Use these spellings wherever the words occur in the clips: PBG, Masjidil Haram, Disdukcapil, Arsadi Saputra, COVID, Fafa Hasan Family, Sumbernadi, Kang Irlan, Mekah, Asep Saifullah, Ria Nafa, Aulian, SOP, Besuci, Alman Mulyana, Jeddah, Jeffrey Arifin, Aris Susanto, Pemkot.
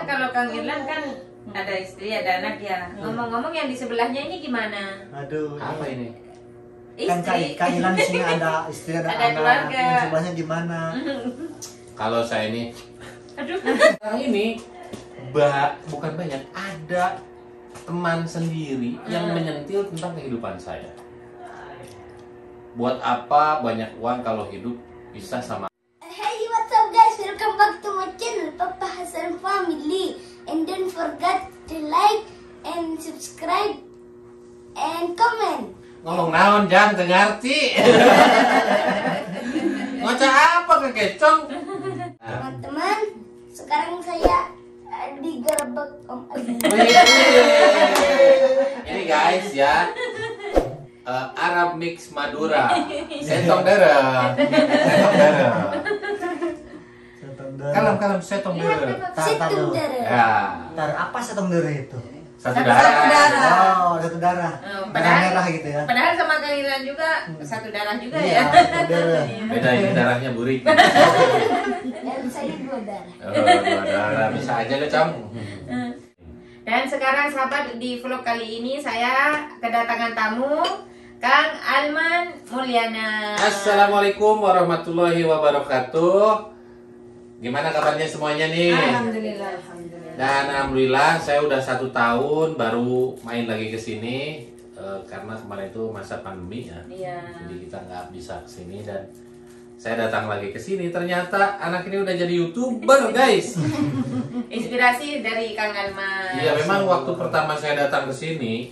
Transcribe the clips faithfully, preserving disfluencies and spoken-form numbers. kan kalau Kang Irlan kan ada istri, ada anak ya. Ngomong-ngomong yang di sebelahnya ini gimana? Aduh, apa ini? Istri. Kan Kang Irlan di sini ada istri, ada, ada anak. Keluarga. Yang sebelahnya gimana? Kalau saya ini, aduh, sekarang ini ba, bukan banyak, ada teman sendiri yang menyentil tentang kehidupan saya. Buat apa banyak uang kalau hidup bisa sama. Hey, what's up guys? Welcome back to my channel Fafa Hasan Family. And don't forget to like and subscribe and comment. Ngomong naon jangan dengarti. Ngoceh apa kekecong? Teman-teman, sekarang saya digerebek Om Aziz. Ini guys ya, uh, Arab mix Madura. Setong darah, setong darah. Kalem kalem setong darah. Setong darah. Ya. Tar apa setong darah itu? Satu darah. Satu darah. Oh, satu darah. Padahal merah gitu ya. Padahal sama Kang Irlan juga satu darah juga ya. Beda ini darahnya burik. Saya dua darah. Dua darah bisa aja lo campur. Dan sekarang sahabat, di vlog kali ini saya kedatangan tamu Kang Alman Mulyana. Assalamualaikum warahmatullahi wabarakatuh. Gimana kabarnya semuanya nih? Alhamdulillah. Alhamdulillah. Dan alhamdulillah saya udah satu tahun baru main lagi ke sini e, karena kemarin itu masa pandemi ya. Iya. Jadi kita nggak bisa kesini dan saya datang lagi ke sini. Ternyata anak ini udah jadi YouTuber, guys. Inspirasi dari Kang Alman. Iya, memang waktu pertama saya datang ke sini,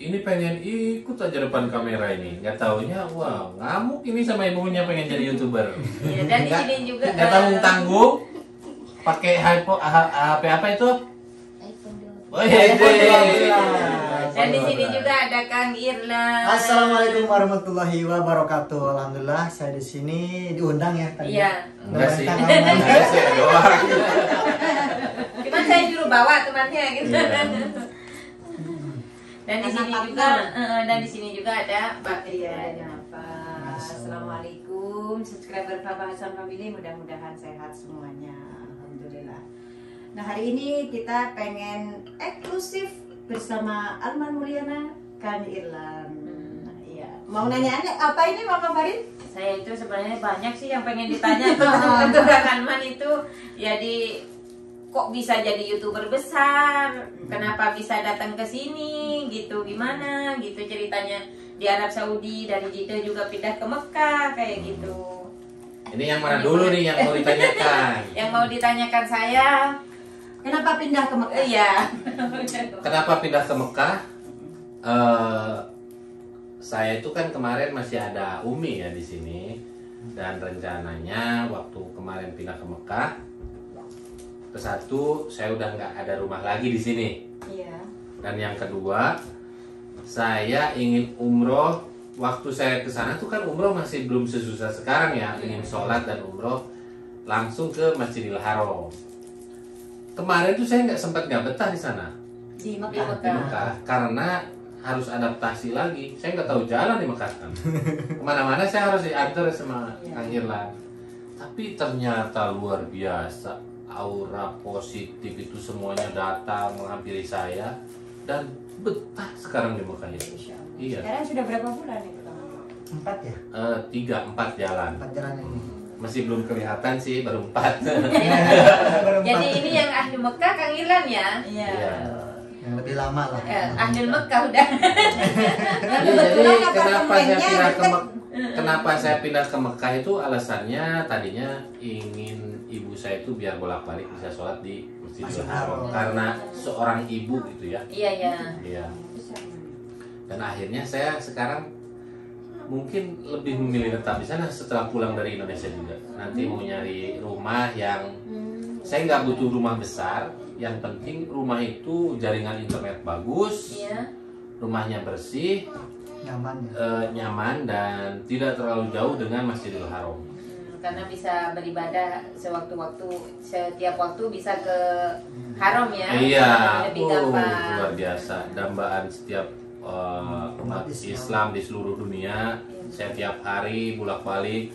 ini pengen ikut aja depan kamera ini. Nggak taunya, wah, ngamuk ini sama ibunya pengen jadi YouTuber. Iya, dan di sini juga nggak tanggung-tanggung. Pakai H P apa itu? Oh iya, dan di sini juga ada Kang Irlan. Assalamualaikum warahmatullahi wabarakatuh. Alhamdulillah saya di sini diundang ya tadi. Iya. Enggak sih. Enggak sih doang. Cuman saya juru bawa temannya gitu. Iya. Dan di sini juga uh, dan di sini juga ada Mbak Ria Nafa. Assalamualaikum subscriber Fafa Hasan Family, mudah-mudahan sehat semuanya. Alhamdulillah. Nah, hari ini kita pengen eksklusif bersama Alman Mulyana, Kang Irlan. Nah, iya. Mau nanya apa ini Mama Farid? Saya itu sebenarnya banyak sih yang pengen ditanya tentang Kang Alman itu. Jadi kok bisa jadi YouTuber besar? Kenapa bisa datang ke sini? Gitu gimana? Gitu ceritanya di Arab Saudi, dari Jeddah juga pindah ke Mekah kayak gitu. Ini yang mana dulu nih yang mau ditanyakan? Yang mau ditanyakan saya, kenapa pindah ke Mekah? Iya. Kenapa pindah ke Mekah? Uh, saya itu kan kemarin masih ada Umi ya di sini, dan rencananya waktu kemarin pindah ke Mekah, ke satu saya udah nggak ada rumah lagi di sini. Iya. Dan yang kedua, saya ingin umroh. Waktu saya kesana tuh kan umroh masih belum sesusah sekarang ya. Iya. Ingin sholat dan umroh langsung ke Masjidil Haram. Kemarin tuh saya nggak sempat nggak betah di sana di Mekah, di Mekah karena harus adaptasi lagi. Saya nggak tahu jalan di Mekah kan. Kemana-mana saya harus diantar sama Kang Irlan. Tapi ternyata luar biasa, aura positif itu semuanya datang menghampiri saya dan betah sekarang di Mekah itu. Iya. Sekarang sudah berapa bulan nih pertama? Empat ya? Eh, tiga empat jalan. Empat jalan ini. Hmm. Masih belum kelihatan sih, baru empat. Jadi ini yang ahli Mekah Kang Irlan ya? Iya. Ya. Yang lebih lama lah. Ya, ahli Mekah udah. Jadi, jadi kenapa saya pindah ke Mekah? Kenapa saya pindah ke Mekah itu alasannya tadinya ingin ibu saya itu biar bolak-balik bisa sholat di Masjidil Haram karena seorang ibu gitu ya. Iya ya. Iya. Dan akhirnya saya sekarang mungkin lebih memilih tetap di sana setelah pulang dari Indonesia juga. Nanti mau nyari rumah yang saya nggak butuh rumah besar, yang penting rumah itu jaringan internet bagus, rumahnya bersih, nyaman, ya? eh, nyaman dan tidak terlalu jauh dengan Masjidil Haram. Karena bisa beribadah sewaktu-waktu, setiap waktu bisa ke Haram ya. Iya. Lebih gampang. Oh, luar biasa dambaan setiap Uh, umat Islam di seluruh dunia. Saya tiap hari bolak-balik.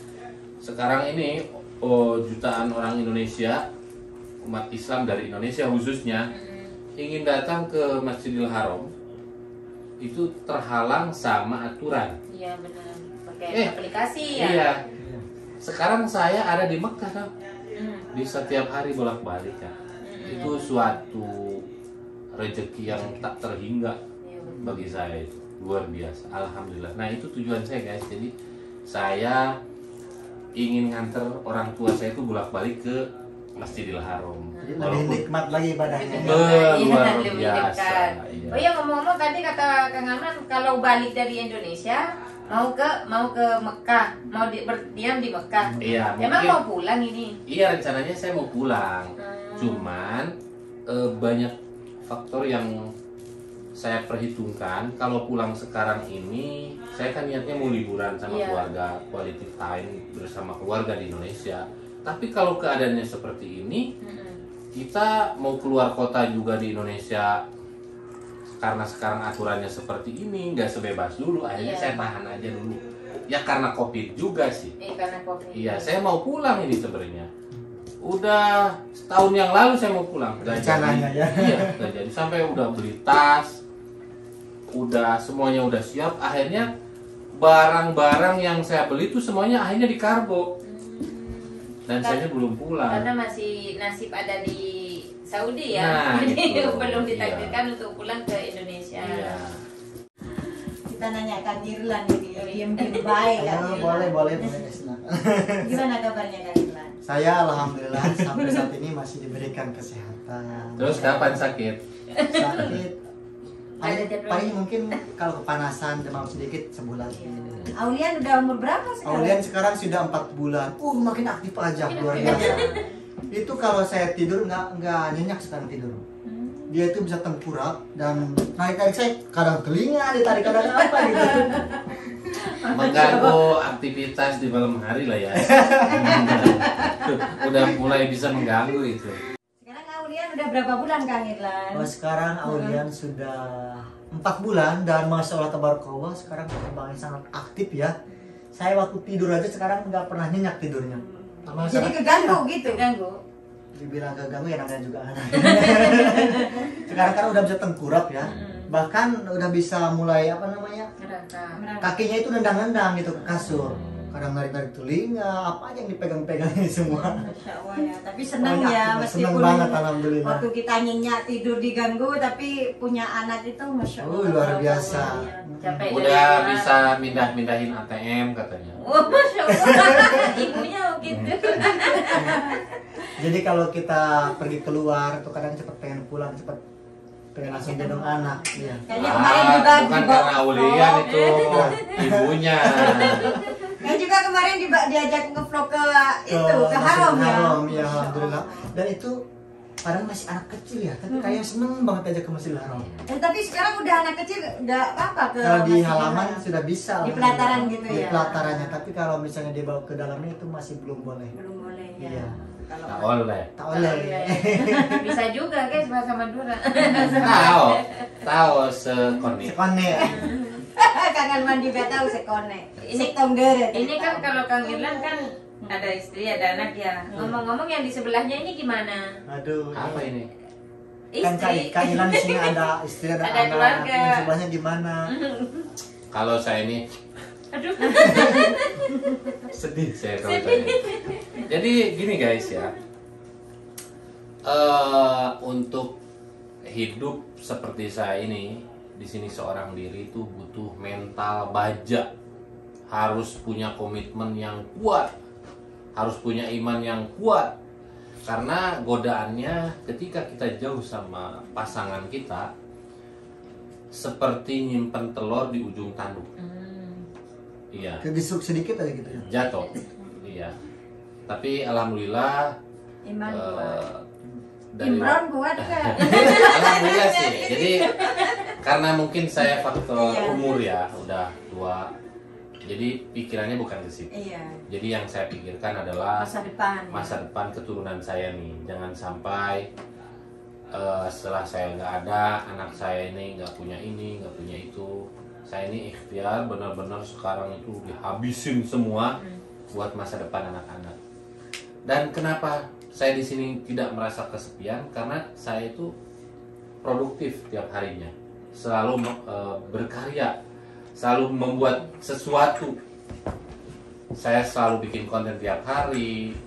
Sekarang ini oh, jutaan orang Indonesia umat Islam dari Indonesia khususnya ingin datang ke Masjidil Haram itu terhalang sama aturan. Iya benar, pakai eh, aplikasi ya. Iya. Sekarang saya ada di Mekah kan? Di setiap hari bolak-balik kan? Hmm. Itu suatu rezeki yang tak terhingga bagi saya, itu luar biasa. Alhamdulillah. Nah itu tujuan saya guys. Jadi saya ingin nganter orang tua saya itu bolak-balik ke Masjidil Haram. Jadi lebih nikmat lagi ibadahnya. Luar biasa. Iya. Oh ya ngomong-ngomong tadi kata Kang Irlan kalau balik dari Indonesia mau ke mau ke Mekah, mau di, berdiam di Mekah. Iya. Emang mungkin, mau pulang ini? Iya rencananya saya mau pulang. Hmm. Cuman e, banyak faktor yang saya perhitungkan. Kalau pulang sekarang ini saya kan niatnya mau liburan sama yeah. keluarga, quality time bersama keluarga di Indonesia. Tapi kalau keadaannya seperti ini, mm-hmm. kita mau keluar kota juga di Indonesia karena sekarang aturannya seperti ini, nggak sebebas dulu. Akhirnya yeah. saya tahan aja dulu. Ya karena COVID juga sih. Eh, karena COVID. Iya, saya mau pulang ini sebenarnya. Udah setahun yang lalu saya mau pulang. Gak jadi. Ya. Iya, gak jadi. Sampai udah beli tas. Udah semuanya udah siap, akhirnya barang-barang yang saya beli itu semuanya akhirnya di kargo dan Kar saya belum pulang karena masih nasib ada di Saudi ya, nah, jadi itu. Belum ditakdirkan iya. untuk pulang ke Indonesia iya. Kita nanya Kang Irlan gitu ya, diam-diam baik ya, boleh boleh gimana kabarnya Kang Irlan? Saya alhamdulillah sampai saat ini masih diberikan kesehatan. Terus kapan sakit? Sakit Paling, paling mungkin kalau kepanasan demam sedikit sebulan. Yeah. Aulian udah umur berapa sekarang? Aulian sekarang sudah empat bulan. Uh makin aktif aja luar biasa. Itu kalau saya tidur nggak nggak nyenyak sekarang tidur. Hmm. Dia itu bisa tengkurap dan naik-naik saya kadang telinga ditarik kadang apa gitu. Mengganggu aktivitas di malam hari lah ya. Udah mulai bisa mengganggu itu. Udah berapa bulan Kang Irlan? Oh, sekarang Aulian hmm. sudah empat bulan dan Masya Allah tabarakallah sekarang perkembangannya sangat aktif ya. Saya waktu tidur aja sekarang nggak pernah nyenyak tidurnya. Sama jadi keganggu ya. Gitu, ganggu. Dibilang keganggu ya namanya juga anak. Sekarang kan udah bisa tengkurap ya. Hmm. Bahkan udah bisa mulai apa namanya? Merantang. Kakinya itu nendang-nendang gitu ke kasur. Kadang narik-narik telinga, apa aja yang dipegang-pegang ini semua. Masya Allah ya, tapi senang oh, ya, meskipun banget, waktu kita nyenyak tidur diganggu, tapi punya anak itu Masya Allah. Uh, luar biasa. Ya. Udah bisa mindah-mindahin A T M katanya. Oh, Masya Allah, ibunya gitu. Jadi kalau kita pergi keluar, tuh kadang cepet pengen pulang, cepet pengen langsung gendong anak. Iya. Kayaknya kemarin juga ah, bukan karena Aulian itu, ibunya. Saya juga kemarin diajak ngevlog ke itu, ke Haram ya. Ya alhamdulillah. Dan itu padahal masih anak kecil ya, tapi kayak seneng banget aja ke Masjidil Haram. Eh, tapi sekarang udah anak kecil udah apa ke kalau di halaman sudah bisa. Di pelataran gitu ya. Di pelatarannya, tapi kalau misalnya dia bawa ke dalamnya itu masih belum boleh. Belum boleh ya. Tak boleh. Tak boleh. Bisa juga guys bahasa Madura. Tahu. Tahu sekone. Sekone. Kang Irlan juga tahu sekone. Ini Ini kan kalau Kang Irlan kan ada istri ada anak ya. Ngomong-ngomong yang di sebelahnya ini gimana? Aduh. Apa ini? Istri. Kang Irlan di sini ada istri ada, ada anak. Keluarga. Yang sebelahnya gimana? Kalau saya ini. Aduh. Sedih saya kalau saya. Jadi gini guys ya. Uh, untuk hidup seperti saya ini di sini seorang diri itu butuh mental baja, harus punya komitmen yang kuat, harus punya iman yang kuat, karena godaannya ketika kita jauh sama pasangan kita seperti nyimpen telur di ujung tanduk. Iya. Hmm. Kegesuk sedikit aja gitu. Jatuh. Iya. Tapi alhamdulillah. Iman uh, kuat. Imran kuat kan? Alhamdulillah sih. Jadi karena mungkin saya faktor iya. umur ya, udah tua. Jadi pikirannya bukan ke situ. Iya. Jadi yang saya pikirkan adalah masa depan. Masa depan keturunan saya nih, jangan sampai uh, setelah saya nggak ada, anak saya ini nggak punya ini, nggak punya itu. Saya ini ikhtiar benar-benar sekarang itu dihabisin semua hmm. buat masa depan anak-anak. Dan kenapa saya di sini tidak merasa kesepian karena saya itu produktif tiap harinya, selalu e, berkarya, selalu membuat sesuatu. Saya selalu bikin konten tiap hari,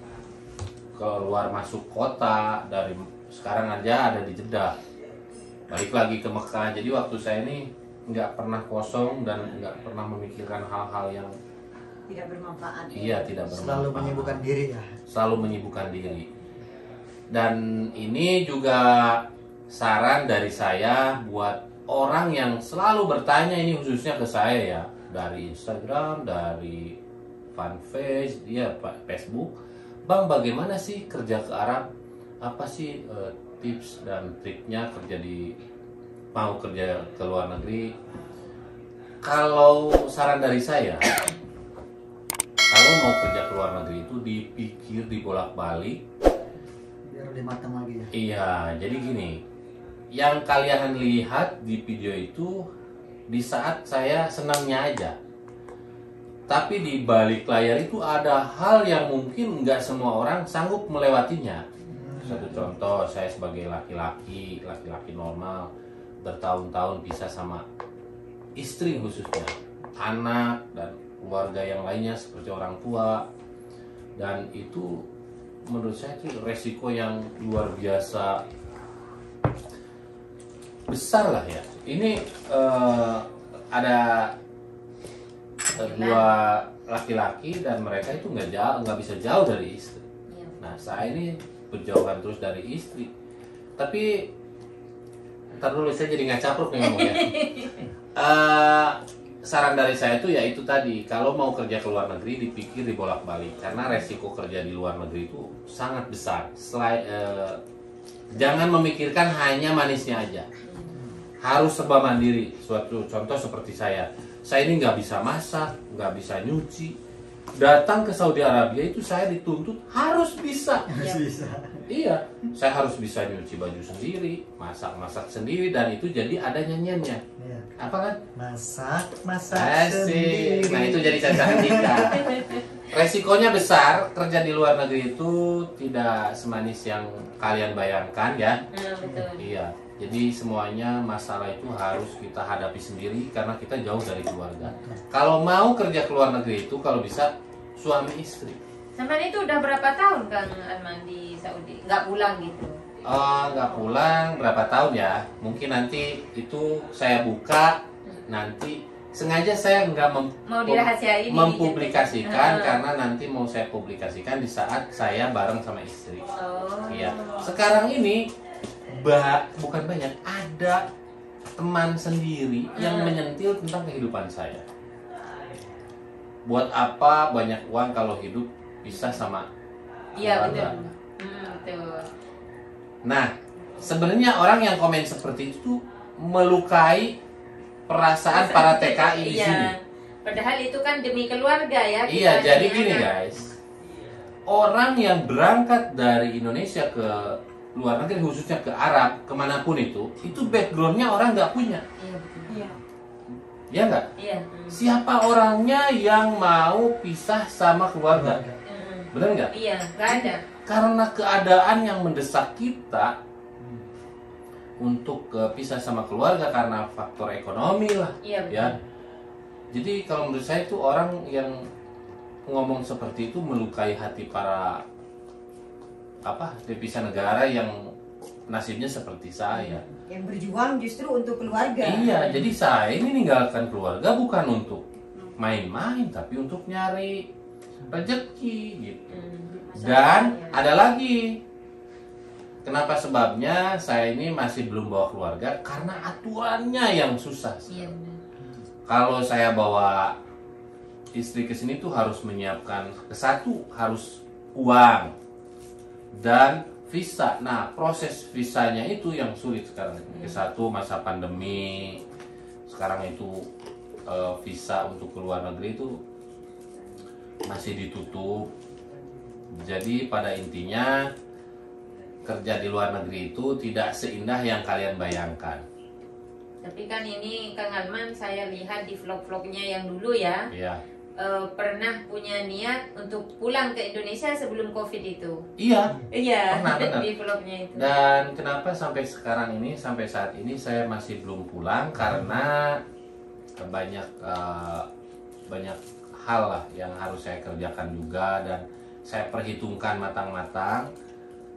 keluar masuk kota, dari sekarang aja ada di Jeddah, balik lagi ke Mekah. Jadi waktu saya ini nggak pernah kosong dan nggak pernah memikirkan hal-hal yang tidak bermanfaat. Iya, tidak bermanfaat. Selalu menyibukkan diri ya. Selalu menyibukkan diri. Dan ini juga saran dari saya buat orang yang selalu bertanya, ini khususnya ke saya ya, dari Instagram, dari fanpage, dia ya, Facebook. Bang, bagaimana sih kerja ke Arab? Apa sih eh, tips dan triknya kerja di mau kerja ke luar negeri? Kalau saran dari saya, kalau mau kerja ke luar negeri itu dipikir, dibolak-balik, biar lebih matang lagi ya. Iya, jadi gini, yang kalian lihat di video itu di saat saya senangnya aja, tapi di balik layar itu ada hal yang mungkin nggak semua orang sanggup melewatinya. Satu contoh, saya sebagai laki-laki, laki-laki normal, bertahun-tahun pisah sama istri, khususnya anak dan keluarga yang lainnya seperti orang tua, dan itu menurut saya itu resiko yang luar biasa besar lah ya. Ini uh, ada uh, dua laki-laki dan mereka itu nggak jauh, nggak bisa jauh dari istri. Nah, saya ini berjauhan terus dari istri, tapi ntar dulu, saya jadi nggak capruk nih ngomongnya. Uh, saran dari saya itu ya itu tadi, kalau mau kerja ke luar negeri dipikir, dibolak-balik, karena resiko kerja di luar negeri itu sangat besar. Selain, eh, jangan memikirkan hanya manisnya aja, harus serba mandiri. Suatu contoh seperti saya, saya ini nggak bisa masak, nggak bisa nyuci. Datang ke Saudi Arabia itu saya dituntut harus bisa, harus bisa. Iya, saya harus bisa nyuci baju sendiri, masak-masak sendiri, dan itu jadi ada nyanyiannya. Iya. Apa kan? Masak-masak sendiri. Nah, itu jadi cacahan kita. Resikonya besar, kerja di luar negeri itu tidak semanis yang kalian bayangkan ya. Nah, betul. Iya. Jadi semuanya masalah itu harus kita hadapi sendiri karena kita jauh dari keluarga. Kalau mau kerja ke luar negeri itu kalau bisa suami istri. Sampai itu udah berapa tahun Kang Alman di Saudi? Nggak pulang gitu? Oh, nggak pulang berapa tahun ya? Mungkin nanti itu saya buka nanti. Sengaja saya nggak mem mau dirahasiain, mempublikasikan, karena nanti mau saya publikasikan di saat saya bareng sama istri. Oh. Iya. Sekarang ini Ba, bukan banyak, ada teman sendiri yang menyentil tentang kehidupan saya. Buat apa banyak uang kalau hidup bisa sama ya, keluarga? Betul. Nah, sebenarnya orang yang komen seperti itu melukai perasaan, perasaan para T K I di sini. Iya. Padahal itu kan demi keluarga ya. Iya, jadi gini anak. Guys, orang yang berangkat dari Indonesia ke luar negeri, khususnya ke Arab, kemanapun itu, itu backgroundnya orang nggak punya. Iya, iya nggak? Iya. Siapa orangnya yang mau pisah sama keluarga? Mm. Bener nggak? Iya, nggak ada. Karena keadaan yang mendesak kita untuk pisah sama keluarga karena faktor ekonomi lah. Iya, betul. Ya. Jadi kalau menurut saya itu orang yang ngomong seperti itu melukai hati para apa devisa negara yang nasibnya seperti saya, yang berjuang justru untuk keluarga. Iya, jadi saya ini meninggalkan keluarga bukan untuk main-main, tapi untuk nyari rezeki gitu. Dan ada lagi, kenapa sebabnya saya ini masih belum bawa keluarga karena aturannya yang susah. Iya. Kalau saya bawa istri ke sini tuh harus menyiapkan, kesatu harus uang dan visa. Nah, proses visanya itu yang sulit sekarang. Satu, masa pandemi sekarang itu e, visa untuk ke luar negeri itu masih ditutup. Jadi pada intinya kerja di luar negeri itu tidak seindah yang kalian bayangkan. Tapi kan ini Kang Alman saya lihat di vlog-vlognya yang dulu ya. Iya. Uh, pernah punya niat untuk pulang ke Indonesia sebelum COVID itu? Iya, iya, pernah, pernah. Di vlognya itu. Dan kenapa sampai sekarang ini, sampai saat ini saya masih belum pulang karena banyak uh, banyak hal lah yang harus saya kerjakan juga dan saya perhitungkan matang-matang.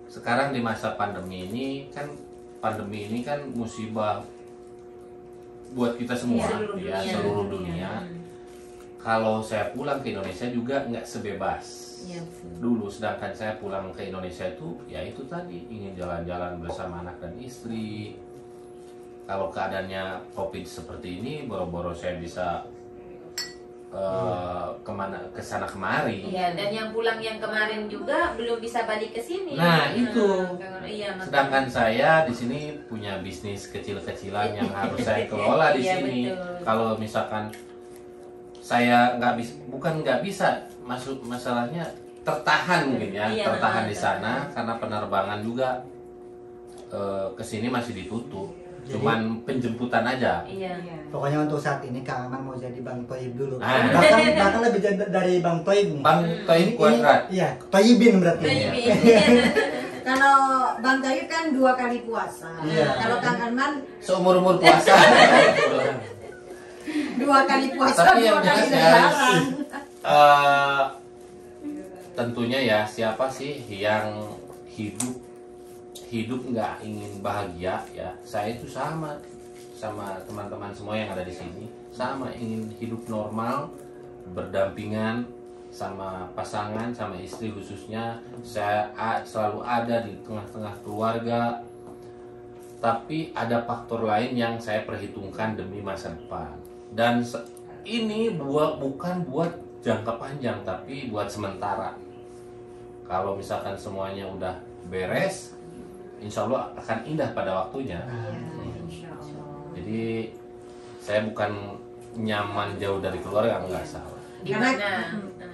Sekarang di masa pandemi ini kan, pandemi ini kan musibah buat kita semua, ya, seluruh dunia. Kalau saya pulang ke Indonesia juga nggak sebebas ya, dulu, sedangkan saya pulang ke Indonesia itu ya itu tadi, ingin jalan-jalan bersama anak dan istri. Kalau keadaannya COVID seperti ini, boro-boro saya bisa uh, kemana kesana kemari. Iya, dan yang pulang yang kemarin juga belum bisa balik ke sini. Nah ya, itu. Iya, sedangkan saya di sini punya bisnis kecil-kecilan yang harus saya kelola di ya, sini. Betul. Kalau misalkan saya nggak bisa, bukan nggak bisa, masuk masalahnya tertahan mungkin ya, iya, tertahan di sana karena penerbangan juga eh, kesini masih ditutup. Jadi, cuman penjemputan aja. Iya, iya. Pokoknya untuk saat ini Kang Alman mau jadi Bang Toyib dulu. Nah, bahkan, bahkan lebih dari Bang Toyib. Bang Toyib kuadrat. Iya, Toyibin berarti. Toyibin. Kalau Bang Toyib kan dua kali puasa. Iya. Kalau Kang Alman seumur umur puasa. Dua kali puasa, tapi dua yang kali jelas ya, uh, tentunya ya, siapa sih yang hidup hidup nggak ingin bahagia ya. Saya itu sama sama teman-teman semua yang ada di sini, sama ingin hidup normal, berdampingan sama pasangan, sama istri khususnya. Saya selalu ada di tengah-tengah keluarga. Tapi ada faktor lain yang saya perhitungkan demi masa depan. Dan ini buat, bukan buat jangka panjang, tapi buat sementara. Kalau misalkan semuanya udah beres, insya Allah akan indah pada waktunya. Ya, jadi saya bukan nyaman jauh dari keluarga, nggak salah. Karena,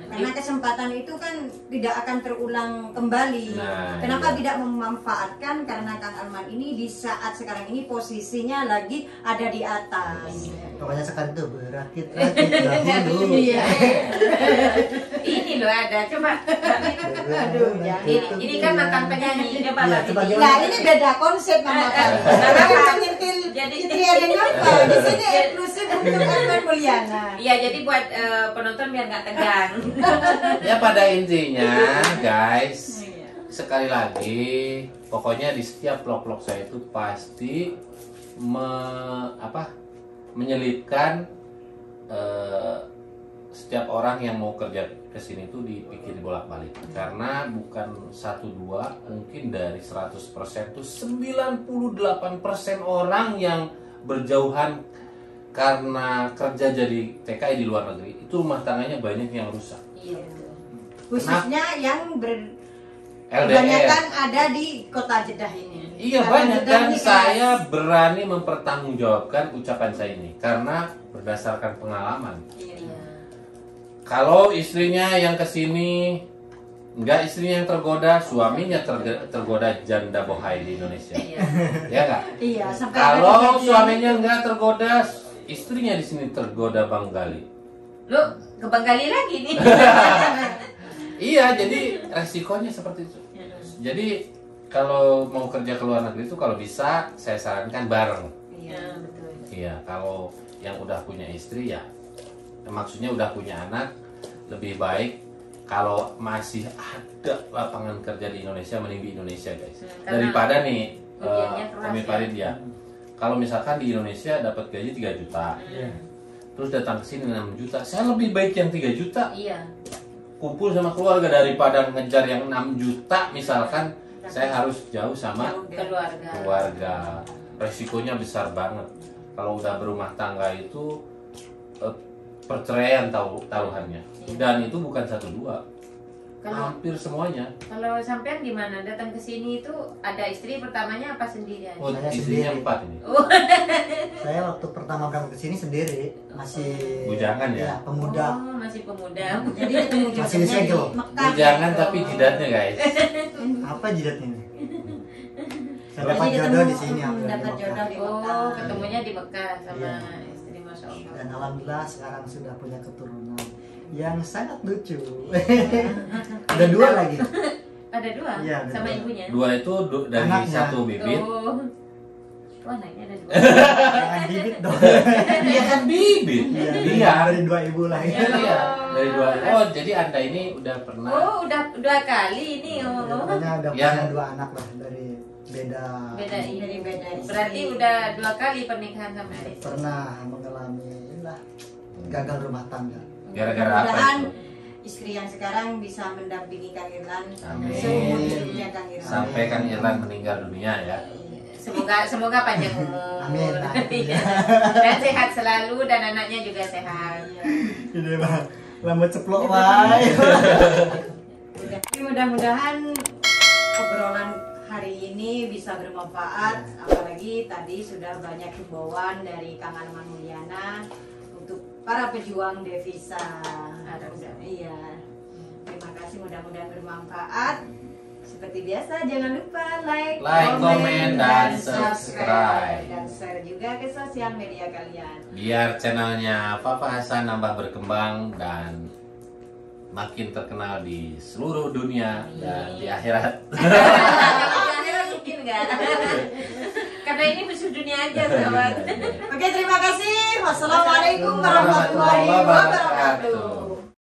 karena kesempatan itu kan tidak akan terulang kembali. Nah, kenapa iya. tidak memanfaatkan? Karena Kang Alman ini di saat sekarang ini posisinya lagi ada di atas. Pokoknya sekarang itu berakit-rakit dahulu. Ini loh ada, coba. Aduh, ini, ini kan makan penyanyi. Coba ya, ini. Nah, ini beda konsep sama makan. Jadi di sini eksklusif untuk Alman Mulyana. Iya, jadi buat uh, penonton biar nggak tegang. Ya pada intinya guys, sekali lagi, pokoknya di setiap vlog-vlog saya itu pasti me, apa, menyelipkan eh, setiap orang yang mau kerja kesini itu dipikir bolak-balik, karena bukan satu dua, mungkin dari seratus persen itu sembilan puluh delapan persen orang yang berjauhan karena kerja jadi T K I di luar negeri, itu rumah tangganya banyak yang rusak. Iya. Khususnya nah, yang ber... kebanyakan ada di kota Jeddah ini. Iya, banyak. Dan saya kan berani mempertanggungjawabkan ucapan saya ini karena berdasarkan pengalaman. Iya. Kalau istrinya yang kesini, enggak, istrinya yang tergoda, suaminya tergoda, tergoda janda bohai di Indonesia. Iya, ya enggak? Iya. Kalau suaminya enggak tergoda, istrinya di sini tergoda Banggali. Lu ke Banggali lagi nih. Iya, jadi resikonya seperti itu. Jadi kalau mau kerja ke luar negeri itu kalau bisa saya sarankan bareng. Iya, betul. Iya, kalau yang udah punya istri ya, maksudnya udah punya anak, lebih baik kalau masih ada lapangan kerja di Indonesia mending di Indonesia, guys. Karena daripada nih kami parit ya. Kalau misalkan di Indonesia dapat gaji tiga juta, yeah, terus datang ke sini enam juta, saya lebih baik yang tiga juta, yeah, kumpul sama keluarga daripada ngejar yang enam juta misalkan. Nah, saya harus jauh sama jauh keluarga. keluarga Resikonya besar banget. Kalau udah berumah tangga itu eh, perceraian taruhannya, yeah, dan itu bukan satu dua. Kalau, hampir semuanya. Kalau sampean gimana? Datang ke sini itu ada istri pertamanya apa sendiri aja? Oh, saya istrinya sendiri. Empat ini. Oh. Saya waktu pertama kali ke sini sendiri, masih bujangan ya, ya pemuda. Oh, masih pemuda. Jadi masih disegel. Bujangan gitu. Tapi jidatnya, guys. Apa jidatnya ini? Saya dapat jodoh di sini, dapat jodoh di Mekah. Oh, ketemunya di Mekah sama iya. istri, Masya Allah. Dan alhamdulillah sekarang sudah punya keturunan. yang sangat lucu. Ada dua lagi. Ada dua? Ya, ada sama dua. Ibunya? Dua itu dari anaknya. Satu bibit. Tuh. Tuh anaknya ada dua. Jangan bibit dong. Dia kan bibit. Iya, dia dari dua ibu lah. Iya, iya. Dari dua. Oh, jadi Anda ini udah pernah. Oh, udah dua kali ini. Oh, pokoknya ada punya dua anak lah dari beda. Beda dari beda. Berarti udah dua kali pernikahan sama Aris. Pernah mengalami lah gagal rumah tangga. Gara-gara apa itu? Istri yang sekarang bisa mendampingi Kang Irlan seumur hidupnya Kang Irlan sampai Kang Irlan meninggal dunia ya. Semoga semoga panjang umur. Amin. Ya. Dan sehat selalu dan anaknya juga sehat. Ini mah lama ceplok wae. Mudah-mudahan obrolan hari ini bisa bermanfaat ya. Apalagi tadi sudah banyak himbauan dari Kang Alman Mulyana untuk para pejuang devisa. Iya. Terima kasih, mudah-mudahan bermanfaat. Seperti biasa, jangan lupa like, like komen, dan subscribe. Dan share juga ke sosial media kalian. Biar channelnya Fafa Hasan nambah berkembang dan makin terkenal di seluruh dunia dan di akhirat. Di akhirat mungkin enggak? Karena ini musuh dunia aja, sahabat. Oke, terima kasih. Wassalamualaikum warahmatullahi wabarakatuh.